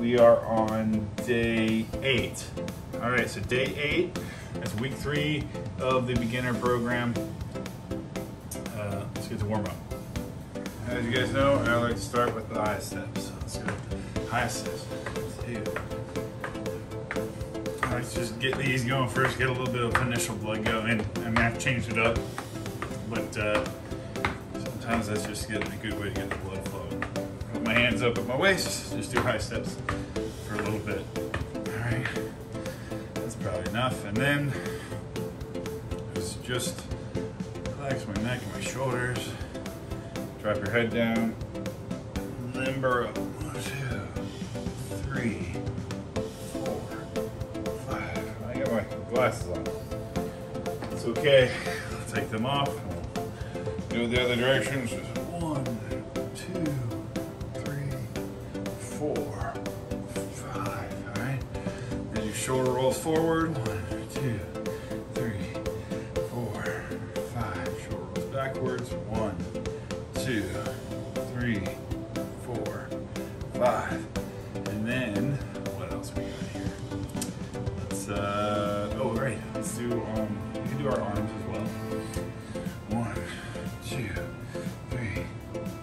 we are on day 8. All right, so day 8, that's week 3 of the beginner program. Let's get to warm up. As you guys know, I like to start with the high steps. So let's go with the high steps. Let's just get these going first, get a little bit of initial blood going. I mean, I've changed it up, but sometimes that's just getting a good way to get the blood flowing. Put my hands up at my waist, just do high steps for a little bit. All right, that's probably enough. And then just relax my neck and my shoulders. Drop your head down, limber up. 1, 2, 3, 4, 5. I got my glasses on. It's okay. I'll take them off. Go the other direction. It's just 1, 2, 3, 4, 5. All right. As your shoulder rolls forward, 1, 2, 3, 4, 5. Shoulder rolls backwards, 1, 2, 3, 4, 5. And then, what else we got here? Let's, oh, right, let's do, you can do our arms as well. 1, 2, 3,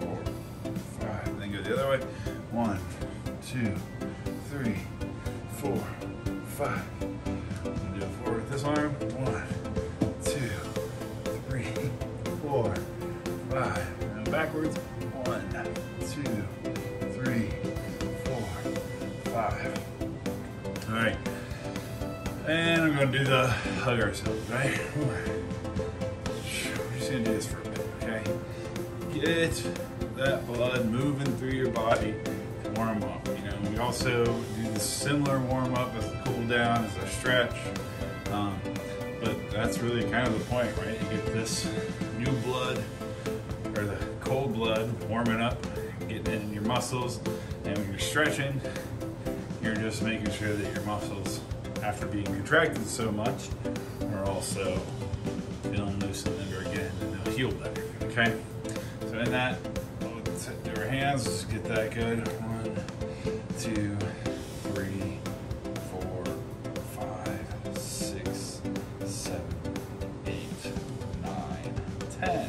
4, 5. Then go the other way. 1, 2, 3, 4, 5. Do it forward with this arm. 1, 2, 3, 4, 5. And then backwards. 1, 2, 3, 4, 5. All right, and we're gonna do the hug ourselves, right? We're just gonna do this for a bit, okay? Get that blood moving through your body to warm up. You know, we also do the similar warm up as a cool down, as a stretch, but that's really kind of the point, right? You get this new blood, or the cold blood, warming up, getting it in your muscles, and when you're stretching, you're just making sure that your muscles, after being contracted so much, are also feeling loose and tender again, and they'll heal better, okay? So in that, let's do our hands, let's get that good. 1, 2, 3, 4, 5, 6, 7, 8, 9, 10.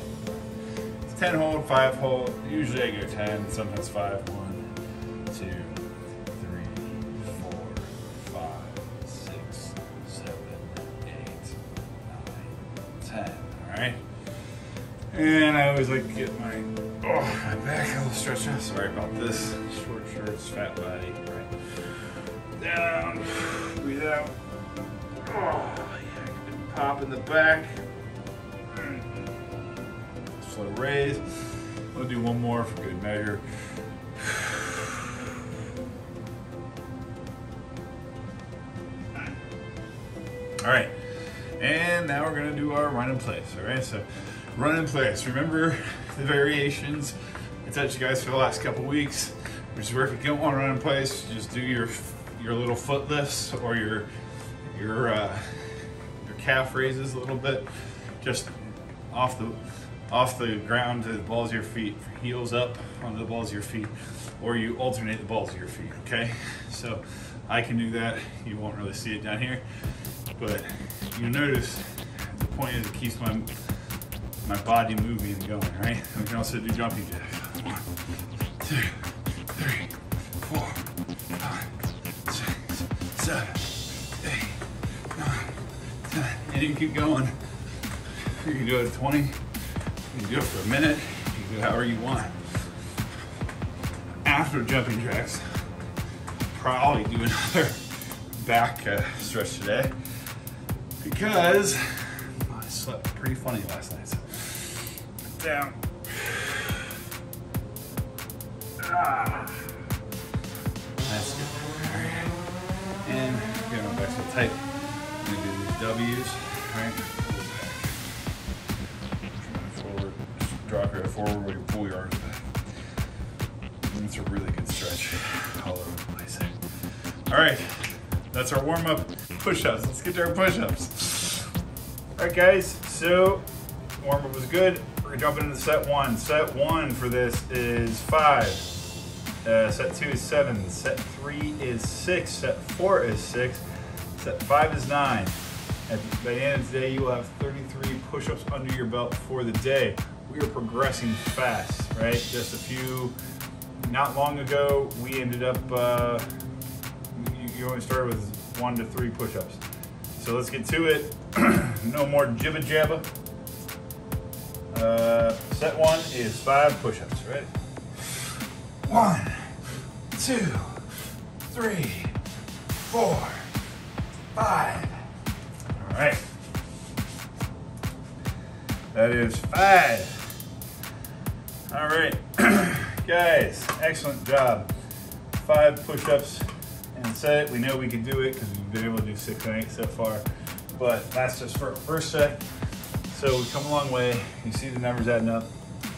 It's 10 hold, 5 hold, usually I go 10, sometimes 5, 1, 2, 3, 4, 5, 6, 7, 8, 9, 10, all right? And I always like to get my back a little stretched out. Sorry about this, short shirts, fat body, right? Down, breathe out. Oh, yeah, pop in the back. Slow raise. We'll do one more for good measure. All right, and now we're gonna do our run in place, all right? So run in place, remember the variations. I taught you guys for the last couple weeks, which is where if you don't wanna run in place, just do your little foot lifts or your calf raises a little bit, just off the ground to the balls of your feet, heels up onto the balls of your feet, or you alternate the balls of your feet, okay? So I can do that, you won't really see it down here. But you'll notice the point is it keeps my body moving and going, right? We can also do jumping jacks. 1, 2, 3, 4, 5, 6, 7, 8, 9, 10. And you can keep going. You can do it at 20. You can do it for a minute. You can do it however you want. After jumping jacks, probably do another back stretch today, because I slept pretty funny last night. So down. That's good. All right. And get my back so tight. I'm gonna do these W's. All right. Pull back. Forward. Just drop your head forward where you pull your arms back. And it's a really good stretch all over the place. All right. That's our warm-up push-ups. Let's get to our push-ups. All right, guys, so warm-up was good. We're gonna jump into set 1. Set 1 for this is 5, Set 2 is 7, set 3 is 6, set 4 is 6, set 5 is 9. By the end of the day, you will have 33 push-ups under your belt for the day. We are progressing fast, right? Just a few, not long ago, we ended up, you only started with 1 to 3 push-ups. So let's get to it. No more jibba-jabba. Set 1 is 5 push-ups, right? 1, 2, 3, 4, 5. All right. That is 5. All right, guys, excellent job. 5 push-ups and set. We know we can do it because we've been able to do 6 and 8 so far, but that's just for our first set. So we've come a long way. You see the numbers adding up.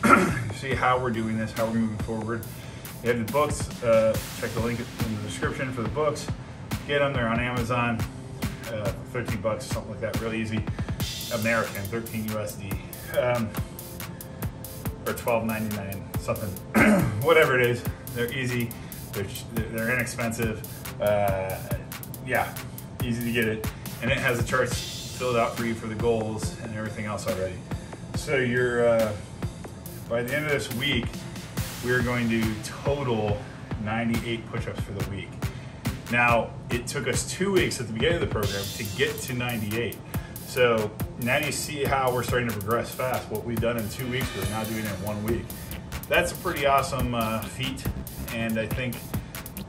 You see how we're doing this, how we're moving forward. You have the books, check the link in the description for the books. Get them, they're on Amazon, $13, something like that, really easy. American, 13 USD, or $12.99, something, whatever it is. They're easy, they're inexpensive. Yeah, easy to get it. And it has the charts filled out for you for the goals and everything else already. So you're, by the end of this week, we're going to total 98 push-ups for the week. Now, it took us 2 weeks at the beginning of the program to get to 98. So now you see how we're starting to progress fast. What we've done in 2 weeks, we're now doing it in 1 week. That's a pretty awesome feat, and I think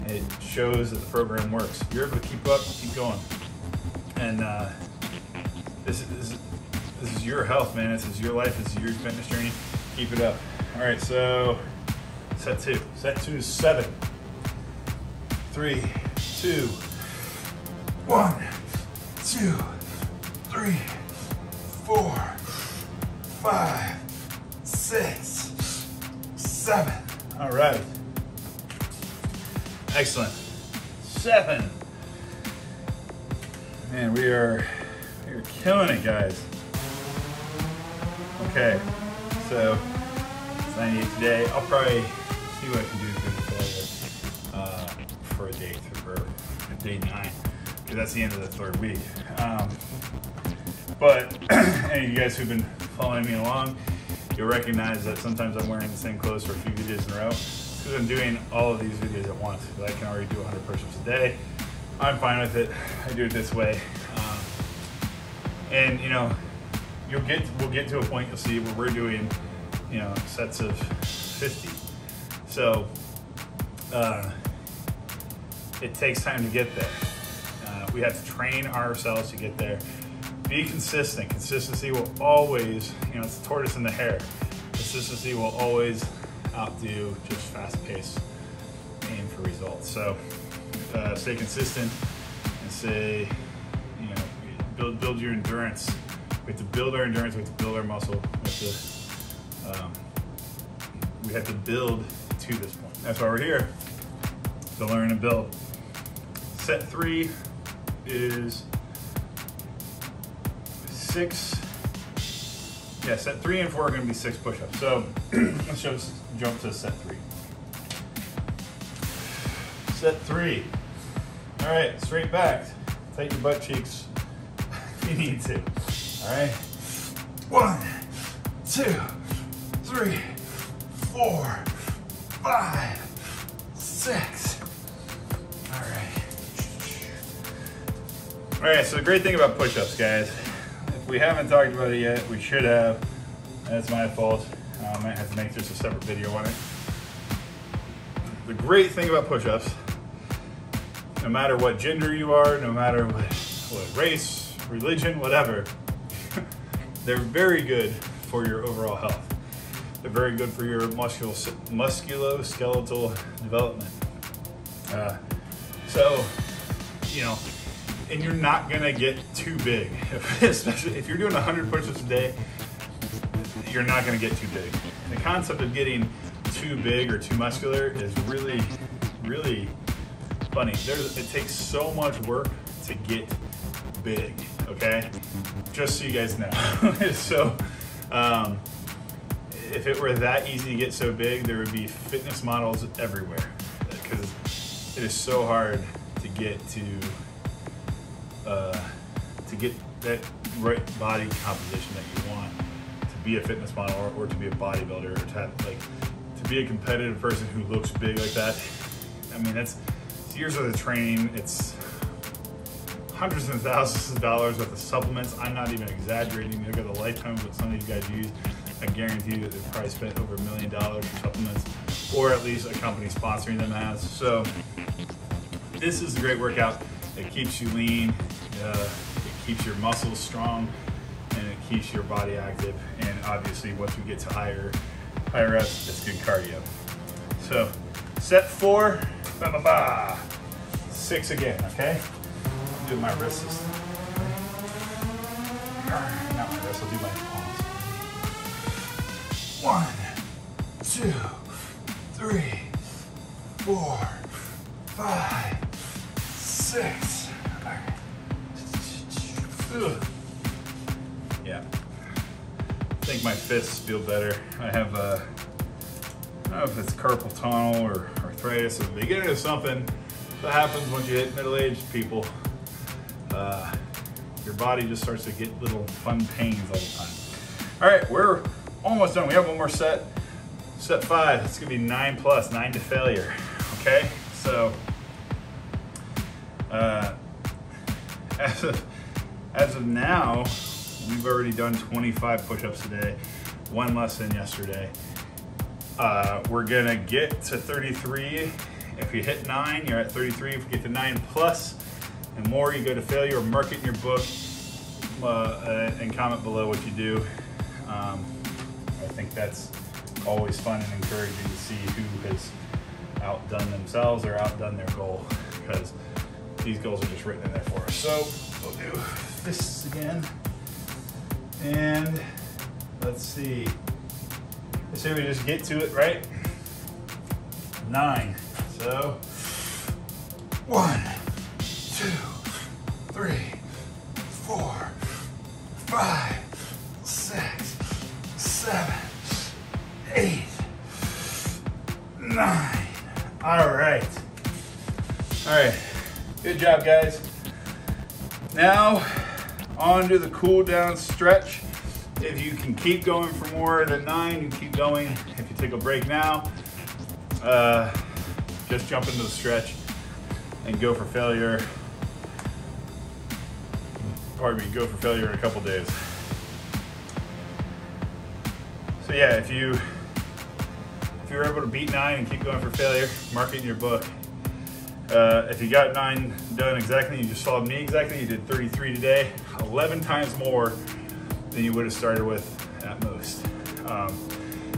it shows that the program works. You're able to keep up, keep going. And this is your health, man. This is your life, this is your fitness journey. Keep it up. All right, so set 2. Set 2 is 7. 3, 2, 1, 2, 3, 4, 5, 6, 7. All right. Excellent. 7. Man, we are killing it, guys. Okay. So it's 98 today. I'll probably see what I can do for a day through or day 9, because that's the end of the 3rd week. But any of you guys who've been following me along, you'll recognize that sometimes I'm wearing the same clothes for a few videos in a row because I'm doing all of these videos at once. I can already do 100 push-ups a day. I'm fine with it. I do it this way, and you know, we'll get to a point, you'll see, where we're doing, you know, sets of 50. So it takes time to get there. We have to train ourselves to get there. Be consistent. Consistency will always, you know, it's the tortoise and the hare. Consistency will always outdo just fast pace and for results. So stay consistent and say, you know, build your endurance. We have to build our endurance, we have to build our muscle, we have to build to this point. That's why we're here, to learn and build. Set 3 is 6. Yeah, set 3 and 4 are gonna be 6 push-ups. So let's just jump to set 3. Set 3. All right, straight back. Tighten your butt cheeks if you need to. All right, 1, 2, 3, 4, 5, 6. All right. All right, so the great thing about push-ups, guys, if we haven't talked about it yet, we should have. That's my fault. I might have to make just a separate video on it. The great thing about push-ups, no matter what gender you are, no matter what race, religion, whatever, they're very good for your overall health. They're very good for your musculoskeletal development. So, you know, and you're not gonna get too big. Especially if you're doing 100 push-ups a day, you're not gonna get too big. The concept of getting too big or too muscular is really, really funny. It takes so much work to get big, okay? Just so you guys know. So, if it were that easy to get so big, there would be fitness models everywhere. It is so hard to get to get that right body composition that you want to be a fitness model or to be a bodybuilder or to have, like, to be a competitive person who looks big like that. I mean, that's years of the training. It's hundreds and thousands of dollars worth of supplements. I'm not even exaggerating. Look at the lifetime of what some of you guys use. I guarantee you that they've probably spent over $1 million for supplements, or at least a company sponsoring them as. So this is a great workout. It keeps you lean, it keeps your muscles strong, and it keeps your body active. And obviously, once we get to higher reps, it's good cardio. So set 4, bah, bah, bah. 6 again, okay? I'll do my wrists this time. Not my wrists, I'll do my palms. 1, 2, 3, 4, 5, 6. Ugh. Yeah. I think my fists feel better. I have a, I don't know if it's carpal tunnel or arthritis or the beginning of something that happens once you hit middle-aged people. Your body just starts to get little fun pains all the time. All right, we're almost done. We have one more set. Set 5. It's gonna be 9+, 9 to failure. Okay, so as of now, we've already done 25 push-ups today, 1 less than yesterday. We're gonna get to 33. If you hit 9, you're at 33. If you get to 9+ and more, you go to failure. Mark it in your book and comment below what you do. I think that's always fun and encouraging to see who has outdone themselves or outdone their goal, because these goals are just written in there for us. So we'll do this again. And let's see. Let's see if we just get to it, right? 9. So 1, 2, 3, 4, 5, 6, 7, 8, 9. All right, good job, guys. Now on to the cool down stretch. If you can keep going for more than 9, you keep going. If you take a break now, just jump into the stretch and go for failure. Pardon me, go for failure in a couple days. So yeah, if you're able to beat 9 and keep going for failure, mark it in your book. If you got 9 done exactly, you just followed me exactly, you did 33 today, 11 times more than you would have started with at most.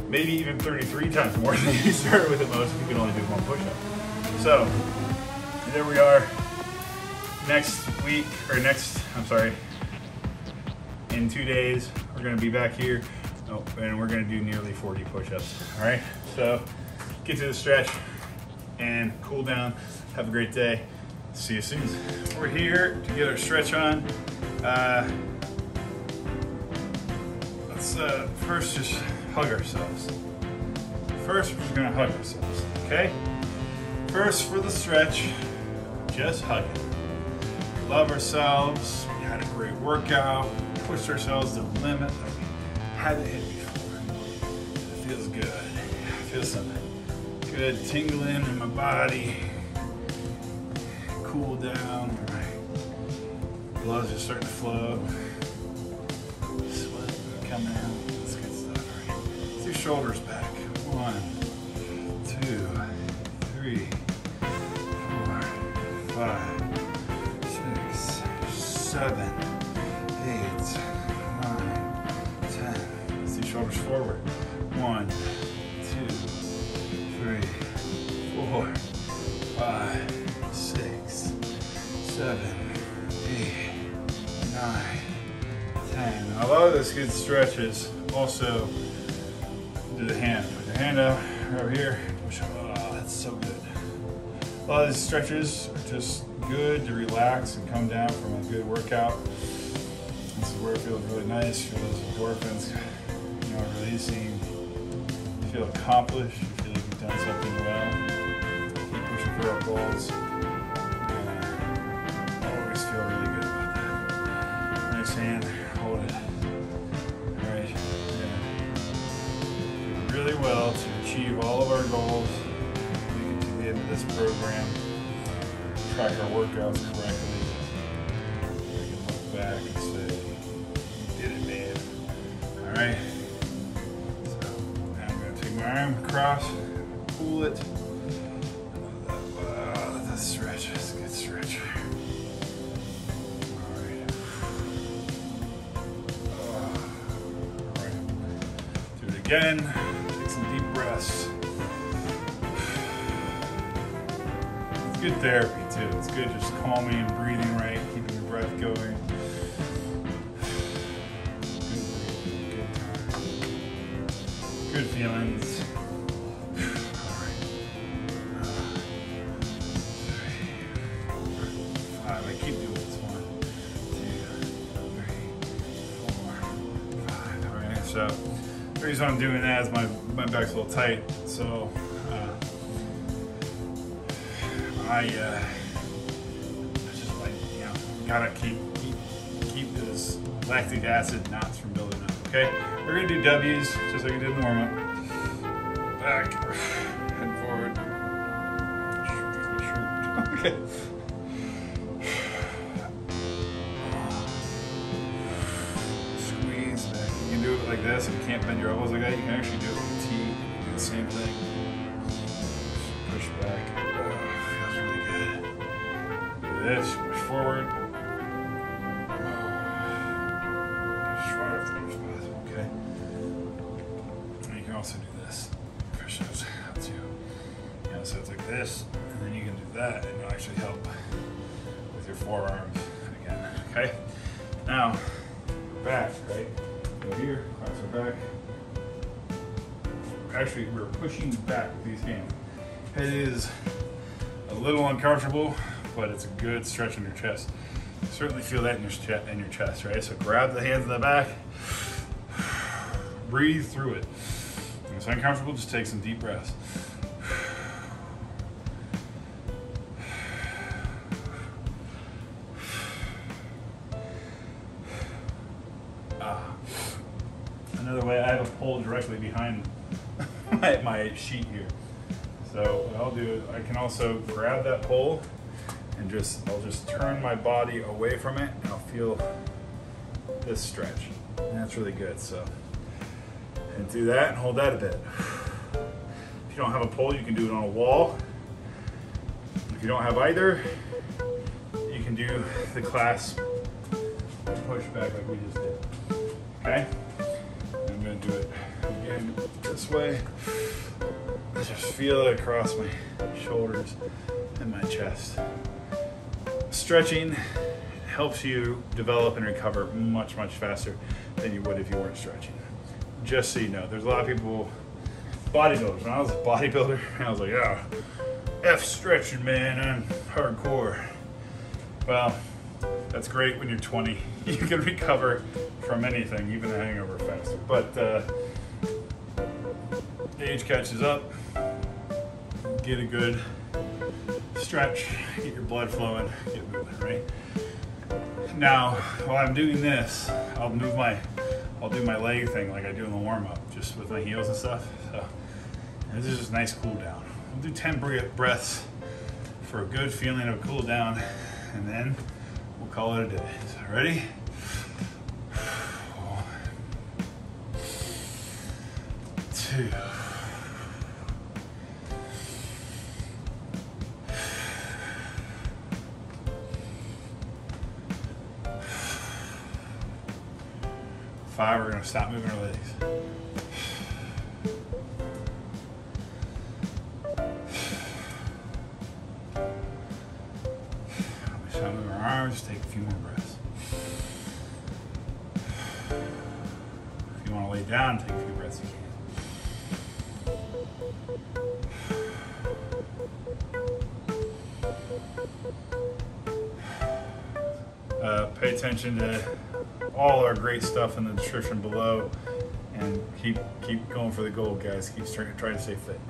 Maybe even 33 times more than you started with at most if you can only do 1 push-up. So there we are. In 2 days, we're gonna be back here. Oh, and we're gonna do nearly 40 push-ups, all right? So get to the stretch and cool down. Have a great day. See you soon. We're here to get our stretch on. Let's first just hug ourselves. First, we're just gonna hug ourselves, okay? First, for the stretch, just hug it. Love ourselves. We had a great workout. We pushed ourselves to the limit. Haven't hit before. It feels good. I feel something good tingling in my body. Cool down. My blood's just starting to flow. Sweat coming out. That's good stuff. All right. Let's do shoulders back. 1, 2, 3, 4, 5, 6, 7, 8, 9, 10. Let's do shoulders forward. 1, 2, 3, 4, 5, 6, 7, 8, 9, 10. A lot of those good stretches also do the hand. Put your hand out over here. Push up. Oh, that's so good. A lot of these stretches are just good to relax and come down from a good workout. This is where it feels really nice. You feel those endorphins, you know, releasing. You feel accomplished. You feel like you've done something well. Keep pushing for real goals. And I always feel really good about that. Nice hand, hold it. All right, yeah. Really well to achieve all of our goals. We get to the end of this program, track our workouts correctly. We can look back and say, you did it, man. All right, so now I'm gonna take my arm across, pull it. Stretch, that's a good stretch. All right. All right. Do it again. Take some deep breaths. It's good therapy too. It's good just calming and breathing right, keeping your breath going. Good, good time. Good feelings. So the reason I'm doing that is my back's a little tight, so I just like, you know, gotta keep this lactic acid knots from building up. Okay, we're gonna do W's just like we did in the warm up. Back, head forward. Okay. Like this, if you can't bend your elbows like that, you can actually do it with a T, do the same thing. Push back, oh, feels really good. Do this, push forward. Push forward as much as possible, okay? And you can also do this, push those out too. Yeah, so it's like this, and then you can do that, and it'll actually help with your forearms again, okay? Now, back, right? Here, cross our back. Actually, we're pushing back with these hands. It is a little uncomfortable, but it's a good stretch in your chest. You certainly feel that in your chest, right? So grab the hands in the back, breathe through it. When it's uncomfortable, just take some deep breaths. Another way, I have a pole directly behind my sheet here. So what I'll do is I can also grab that pole and I'll just turn my body away from it, and I'll feel this stretch. And that's really good. So, and do that and hold that a bit. If you don't have a pole, you can do it on a wall. If you don't have either, you can do the clasp push back like we just did. Okay? I'm gonna do it again this way. I just feel it across my shoulders and my chest. Stretching helps you develop and recover much, much faster than you would if you weren't stretching. Just so you know, there's a lot of people, bodybuilders. When I was a bodybuilder, I was like, oh, F stretching, man, I'm hardcore. Well, that's great when you're 20. You can recover from anything, even a hangover, faster. But age catches up. Get a good stretch, get your blood flowing, get moving, right? Now, while I'm doing this, I'll do my leg thing like I do in the warm-up, just with my heels and stuff. So, and this is just a nice cool down. I'll do 10 breaths for a good feeling of cool down, and then we'll call it a day. So ready? Two, five, we're gonna stop moving our legs. We stop moving our arms, take a few more breaths. If you wanna lay down, take a few breaths again. Pay attention to all our great stuff in the description below, and keep going for the goal, guys. Keep trying to stay fit.